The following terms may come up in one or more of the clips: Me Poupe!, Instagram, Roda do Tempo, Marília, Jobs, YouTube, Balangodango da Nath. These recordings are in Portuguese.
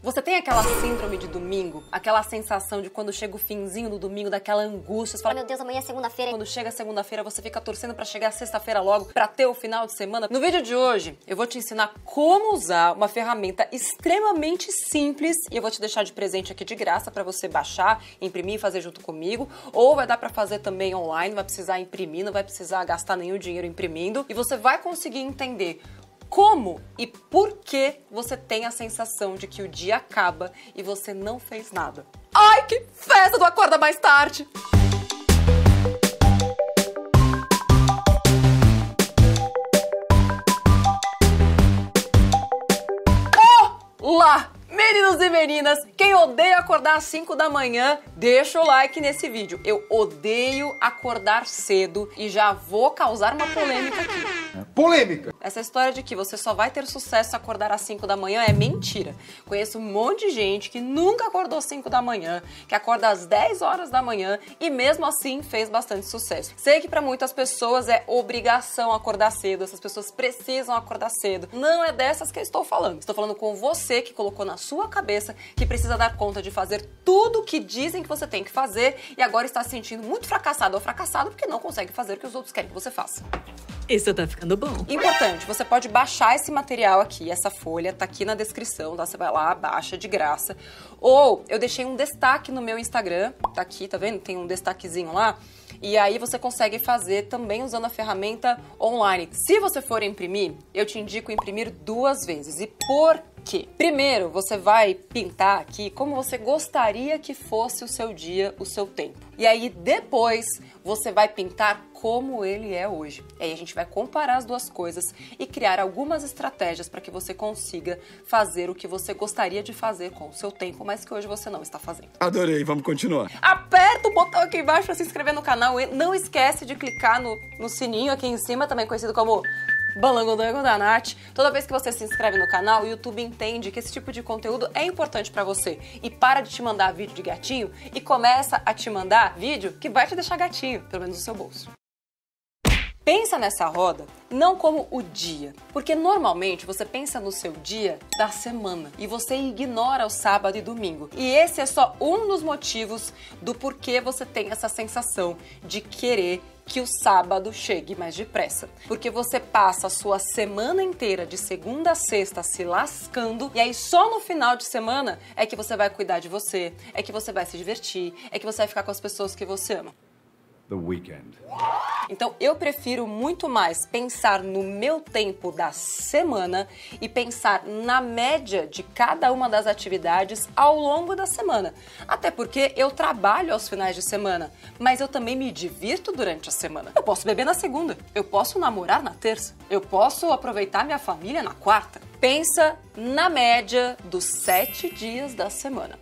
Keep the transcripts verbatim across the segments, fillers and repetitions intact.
Você tem aquela síndrome de domingo? Aquela sensação de quando chega o finzinho do domingo, daquela angústia, você fala, oh, meu Deus, amanhã é segunda-feira. Quando chega segunda-feira, você fica torcendo pra chegar sexta-feira logo, pra ter o final de semana. No vídeo de hoje, eu vou te ensinar como usar uma ferramenta extremamente simples e eu vou te deixar de presente aqui de graça pra você baixar, imprimir e fazer junto comigo. Ou vai dar pra fazer também online, vai precisar imprimir, não vai precisar gastar nenhum dinheiro imprimindo. E você vai conseguir entender como e por que você tem a sensação de que o dia acaba e você não fez nada. Ai, que festa do Acorda Mais Tarde! Olá, meninos e meninas! Quem odeia acordar às cinco da manhã, deixa o like nesse vídeo. Eu odeio acordar cedo e já vou causar uma polêmica aqui. Polêmica! Essa história de que você só vai ter sucesso se acordar às cinco da manhã é mentira. Conheço um monte de gente que nunca acordou às cinco da manhã, que acorda às dez horas da manhã e mesmo assim fez bastante sucesso. Sei que para muitas pessoas é obrigação acordar cedo, essas pessoas precisam acordar cedo. Não é dessas que eu estou falando. Estou falando com você que colocou na sua cabeça que precisa dar conta de fazer tudo o que dizem que você tem que fazer e agora está se sentindo muito fracassado ou fracassado porque não consegue fazer o que os outros querem que você faça. Isso tá ficando bom. Importante, você pode baixar esse material aqui, essa folha, tá aqui na descrição, tá? Você vai lá, baixa de graça. Ou eu deixei um destaque no meu Instagram, tá aqui, tá vendo? Tem um destaquezinho lá. E aí você consegue fazer também usando a ferramenta online. Se você for imprimir, eu te indico imprimir duas vezes. E por quê? Primeiro, você vai pintar aqui como você gostaria que fosse o seu dia, o seu tempo. E aí depois você vai pintar como ele é hoje. E aí a gente vai comparar as duas coisas e criar algumas estratégias para que você consiga fazer o que você gostaria de fazer com o seu tempo, mas que hoje você não está fazendo. Adorei, vamos continuar. Aperta o botão aqui embaixo para se inscrever no canal. Não esquece de clicar no, no sininho aqui em cima, também conhecido como Balangodango da Nath. Toda vez que você se inscreve no canal, o YouTube entende que esse tipo de conteúdo é importante pra você e para de te mandar vídeo de gatinho e começa a te mandar vídeo que vai te deixar gatinho, pelo menos no seu bolso. Pensa nessa roda não como o dia, porque normalmente você pensa no seu dia da semana e você ignora o sábado e domingo. E esse é só um dos motivos do porquê você tem essa sensação de querer que o sábado chegue mais depressa. Porque você passa a sua semana inteira de segunda a sexta se lascando e aí só no final de semana é que você vai cuidar de você, é que você vai se divertir, é que você vai ficar com as pessoas que você ama. The weekend. Então eu prefiro muito mais pensar no meu tempo da semana e pensar na média de cada uma das atividades ao longo da semana. Até porque eu trabalho aos finais de semana, mas eu também me divirto durante a semana. Eu posso beber na segunda, eu posso namorar na terça, eu posso aproveitar minha família na quarta. Pensa na média dos sete dias da semana.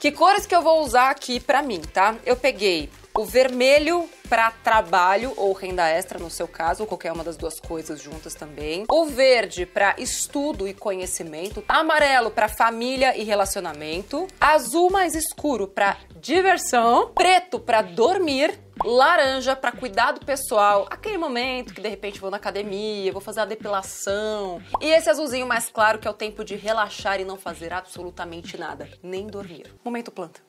Que cores que eu vou usar aqui pra mim, tá? Eu peguei o vermelho para trabalho ou renda extra, no seu caso, ou qualquer uma das duas coisas juntas também. O verde para estudo e conhecimento. Amarelo para família e relacionamento. Azul mais escuro para diversão. Preto para dormir. Laranja para cuidado pessoal, aquele momento que de repente vou na academia, vou fazer a depilação. E esse azulzinho mais claro que é o tempo de relaxar e não fazer absolutamente nada, nem dormir. Momento planta.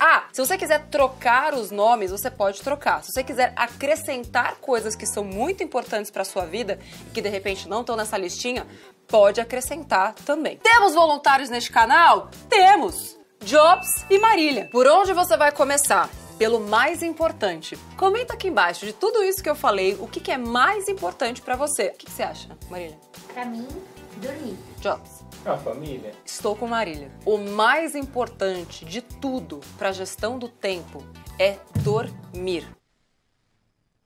Ah, se você quiser trocar os nomes, você pode trocar. Se você quiser acrescentar coisas que são muito importantes para sua vida e que de repente não estão nessa listinha, pode acrescentar também. Temos voluntários neste canal? Temos! Jobs e Marília. Por onde você vai começar? Pelo mais importante. Comenta aqui embaixo de tudo isso que eu falei, o que, que é mais importante para você. O que, que você acha, Marília? Para mim, dormir. Jobs. A família. Estou com Marília. O mais importante de tudo para a gestão do tempo é dormir.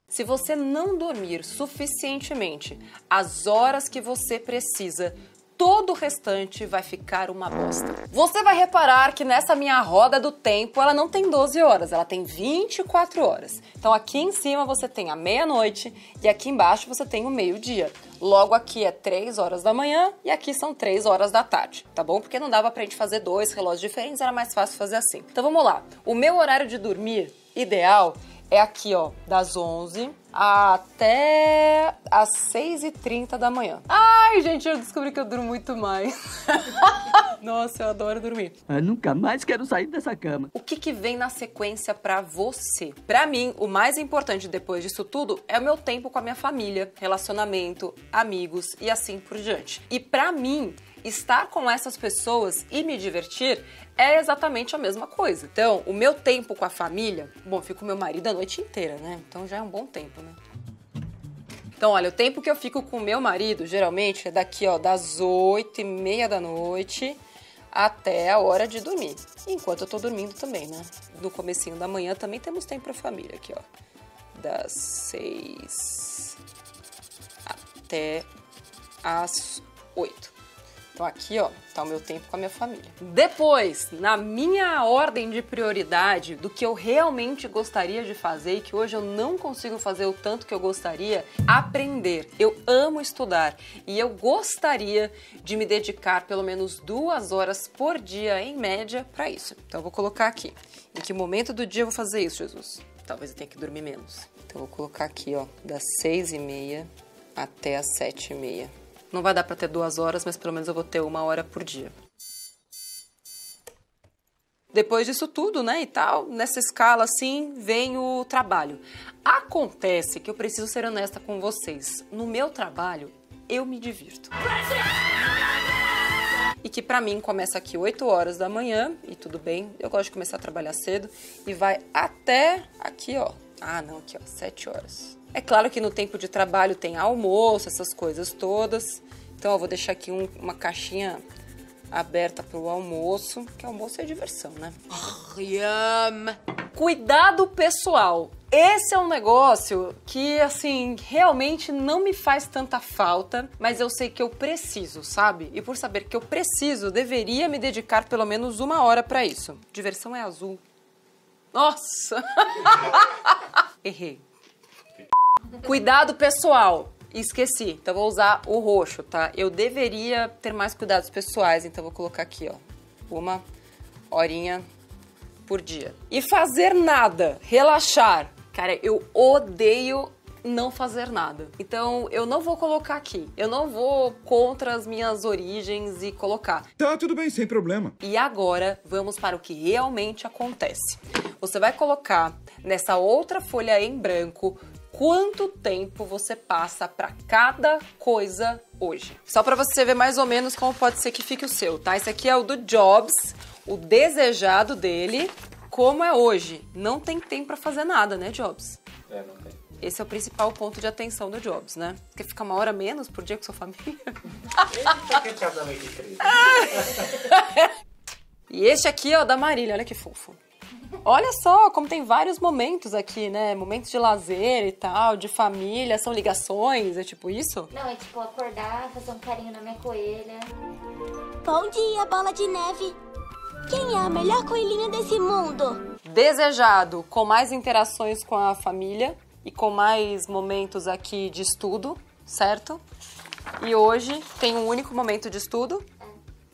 Se você não dormir suficientemente as horas que você precisa, todo o restante vai ficar uma bosta. Você vai reparar que nessa minha roda do tempo, ela não tem doze horas, ela tem vinte e quatro horas. Então aqui em cima você tem a meia-noite e aqui embaixo você tem o meio-dia. Logo aqui é três horas da manhã e aqui são três horas da tarde, tá bom? Porque não dava pra gente fazer dois relógios diferentes, era mais fácil fazer assim. Então vamos lá. O meu horário de dormir ideal é aqui, ó, das onze até às seis e trinta da manhã. Ai, gente, eu descobri que eu durmo muito mais. Nossa, eu adoro dormir. Eu nunca mais quero sair dessa cama. O que que vem na sequência pra você? Pra mim, o mais importante depois disso tudo é o meu tempo com a minha família, relacionamento, amigos e assim por diante. E pra mim, estar com essas pessoas e me divertir é exatamente a mesma coisa. Então, o meu tempo com a família... Bom, eu fico com meu marido a noite inteira, né? Então já é um bom tempo, né? Então, olha, o tempo que eu fico com o meu marido, geralmente, é daqui, ó, das oito e meia da noite até a hora de dormir. Enquanto eu tô dormindo também, né? No comecinho da manhã também temos tempo pra família, aqui, ó. Das seis até as oito. Então aqui, ó, tá o meu tempo com a minha família. Depois, na minha ordem de prioridade do que eu realmente gostaria de fazer e que hoje eu não consigo fazer o tanto que eu gostaria, aprender. Eu amo estudar e eu gostaria de me dedicar pelo menos duas horas por dia, em média, pra isso. Então eu vou colocar aqui. Em que momento do dia eu vou fazer isso, Jesus? Talvez eu tenha que dormir menos. Então eu vou colocar aqui, ó, das seis e meia até as sete e meia. Não vai dar pra ter duas horas, mas pelo menos eu vou ter uma hora por dia. Depois disso tudo, né, e tal, nessa escala assim, vem o trabalho. Acontece que eu preciso ser honesta com vocês. No meu trabalho, eu me divirto. E que pra mim começa aqui oito horas da manhã, e tudo bem, eu gosto de começar a trabalhar cedo, e vai até aqui, ó. Ah, não, aqui, ó, sete horas. É claro que no tempo de trabalho tem almoço, essas coisas todas. Então eu vou deixar aqui um, uma caixinha aberta pro almoço, que almoço é diversão, né? Oh, yum. Cuidado pessoal. Esse é um negócio que, assim, realmente não me faz tanta falta, mas eu sei que eu preciso, sabe? E por saber que eu preciso, deveria me dedicar pelo menos uma hora pra isso. Diversão é azul. Nossa! Errei. Cuidado pessoal, esqueci, então vou usar o roxo, tá? Eu deveria ter mais cuidados pessoais, então vou colocar aqui, ó, uma horinha por dia. E fazer nada, relaxar. Cara, eu odeio não fazer nada, então eu não vou colocar aqui, eu não vou contra as minhas origens e colocar. Tá, tudo bem, sem problema. E agora, vamos para o que realmente acontece. Você vai colocar nessa outra folha em branco quanto tempo você passa para cada coisa hoje. Só para você ver mais ou menos como pode ser que fique o seu, tá? Esse aqui é o do Jobs, o desejado dele, como é hoje. Não tem tempo para fazer nada, né, Jobs? É, não tem. Esse é o principal ponto de atenção do Jobs, né? Quer ficar uma hora menos por dia com sua família? Esse é casamento de três. E este aqui é o da Marília, olha que fofo. Olha só como tem vários momentos aqui, né? Momentos de lazer e tal, de família, são ligações, é tipo isso? Não, é tipo acordar, fazer um carinho na minha coelha. Bom dia, bola de neve. Quem é a melhor coelhinha desse mundo? Desejado, com mais interações com a família e com mais momentos aqui de estudo, certo? E hoje tem um único momento de estudo,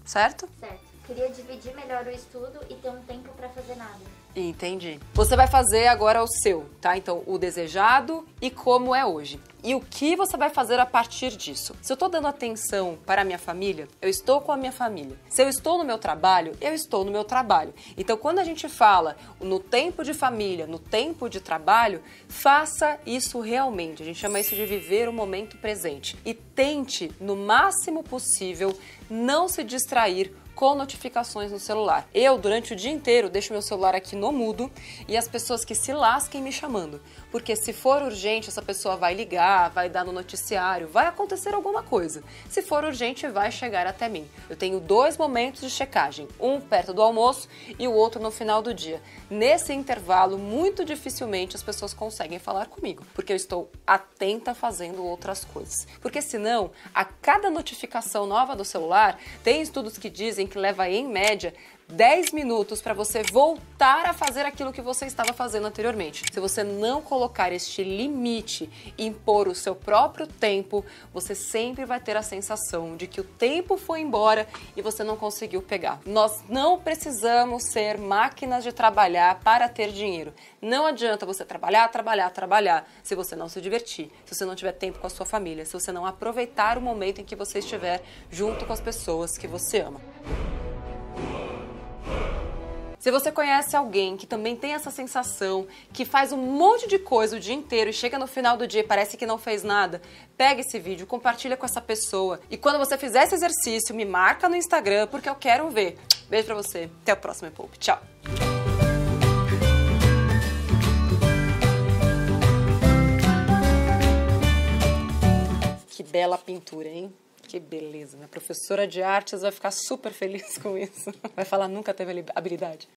certo? Certo. Queria dividir melhor o estudo e ter um tempo pra fazer nada. Entendi. Você vai fazer agora o seu, tá? Então, o desejado e como é hoje. E o que você vai fazer a partir disso? Se eu tô dando atenção para a minha família, eu estou com a minha família. Se eu estou no meu trabalho, eu estou no meu trabalho. Então, quando a gente fala no tempo de família, no tempo de trabalho, faça isso realmente. A gente chama isso de viver o momento presente. E tente, no máximo possível, não se distrair com notificações no celular. Eu, durante o dia inteiro, deixo meu celular aqui no mudo e as pessoas que se lasquem me chamando. Porque se for urgente, essa pessoa vai ligar, vai dar no noticiário, vai acontecer alguma coisa. Se for urgente, vai chegar até mim. Eu tenho dois momentos de checagem, um perto do almoço e o outro no final do dia. Nesse intervalo, muito dificilmente as pessoas conseguem falar comigo, porque eu estou atenta fazendo outras coisas. Porque senão, a cada notificação nova do celular, tem estudos que dizem que leva, em média, dez minutos para você voltar a fazer aquilo que você estava fazendo anteriormente. Se você não colocar este limite e impor o seu próprio tempo, você sempre vai ter a sensação de que o tempo foi embora e você não conseguiu pegar. Nós não precisamos ser máquinas de trabalhar para ter dinheiro. Não adianta você trabalhar, trabalhar, trabalhar, se você não se divertir, se você não tiver tempo com a sua família, se você não aproveitar o momento em que você estiver junto com as pessoas que você ama. Se você conhece alguém que também tem essa sensação, que faz um monte de coisa o dia inteiro e chega no final do dia e parece que não fez nada, pega esse vídeo, compartilha com essa pessoa. E quando você fizer esse exercício, me marca no Instagram, porque eu quero ver. Beijo pra você, até o próximo Me Poupe! Tchau! Que bela pintura, hein? Que beleza, minha professora de artes vai ficar super feliz com isso. Vai falar, nunca teve habilidade.